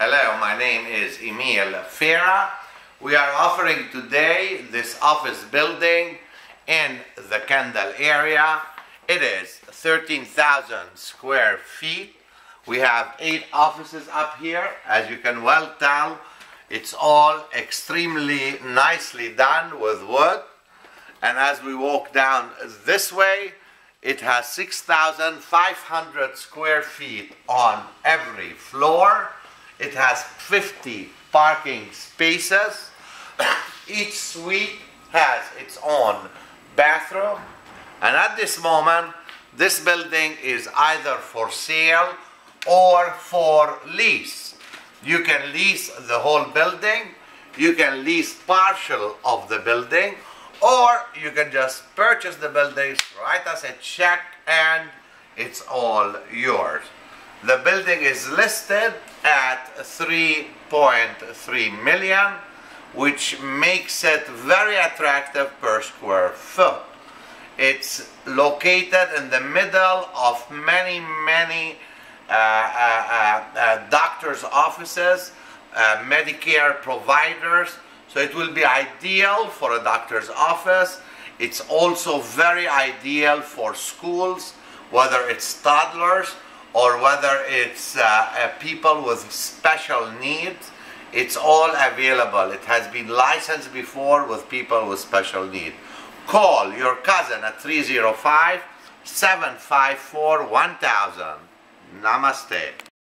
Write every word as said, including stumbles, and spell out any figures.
Hello, my name is Emile Farah. We are offering today this office building in the Kendall area. It is thirteen thousand square feet. We have eight offices up here. As you can well tell, it's all extremely nicely done with wood. And as we walk down this way, it has six thousand five hundred square feet on every floor. It has fifty parking spaces. Each suite has its own bathroom. And at this moment, this building is either for sale or for lease. You can lease the whole building, you can lease partial of the building, or you can just purchase the building, write us a check, and it's all yours. The building is listed at three point three million, which makes it very attractive per square foot. It's located in the middle of many, many uh, uh, uh, doctors' offices, uh, Medicare providers, so it will be ideal for a doctor's office. It's also very ideal for schools, whether it's toddlers or whether it's uh, uh, people with special needs. It's all available. It has been licensed before with people with special needs. Call your cousin at three zero five, seven five four, one thousand. Namaste.